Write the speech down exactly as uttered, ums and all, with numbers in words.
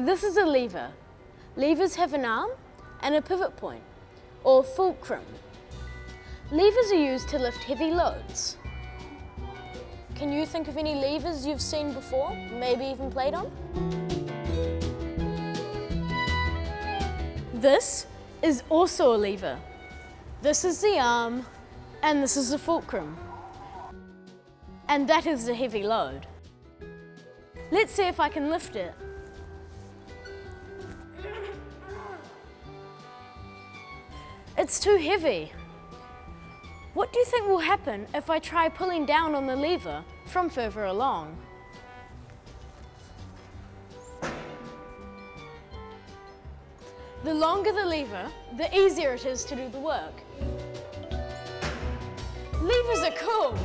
This is a lever. Levers have an arm and a pivot point, or fulcrum. Levers are used to lift heavy loads. Can you think of any levers you've seen before, maybe even played on? This is also a lever. This is the arm, and this is the fulcrum. And that is the heavy load. Let's see if I can lift it. It's too heavy. What do you think will happen if I try pulling down on the lever from further along? The longer the lever, the easier it is to do the work. Levers are cool!